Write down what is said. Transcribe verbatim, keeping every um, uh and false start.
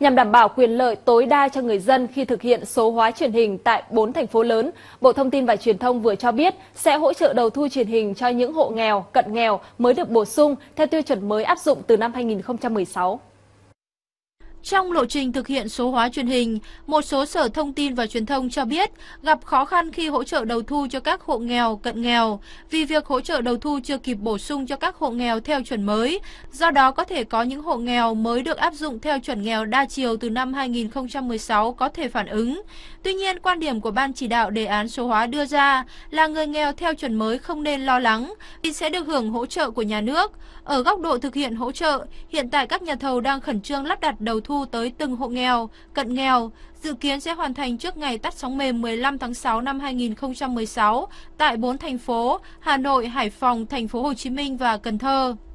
Nhằm đảm bảo quyền lợi tối đa cho người dân khi thực hiện số hóa truyền hình tại bốn thành phố lớn, Bộ Thông tin và Truyền thông vừa cho biết sẽ hỗ trợ đầu thu truyền hình cho những hộ nghèo, cận nghèo mới được bổ sung theo tiêu chuẩn mới áp dụng từ năm hai nghìn không trăm mười sáu. Trong lộ trình thực hiện số hóa truyền hình, một số sở thông tin và truyền thông cho biết gặp khó khăn khi hỗ trợ đầu thu cho các hộ nghèo, cận nghèo, vì việc hỗ trợ đầu thu chưa kịp bổ sung cho các hộ nghèo theo chuẩn mới. Do đó có thể có những hộ nghèo mới được áp dụng theo chuẩn nghèo đa chiều từ năm hai nghìn không trăm mười sáu có thể phản ứng. Tuy nhiên, quan điểm của Ban chỉ đạo đề án số hóa đưa ra là người nghèo theo chuẩn mới không nên lo lắng vì sẽ được hưởng hỗ trợ của nhà nước. Ở góc độ thực hiện hỗ trợ, hiện tại các nhà thầu đang khẩn trương lắp đặt đầu thu tới từng hộ nghèo, cận nghèo, dự kiến sẽ hoàn thành trước ngày tắt sóng mềm mười lăm tháng sáu năm hai nghìn không trăm mười sáu tại bốn thành phố Hà Nội, Hải Phòng, Thành phố Hồ Chí Minh và Cần Thơ.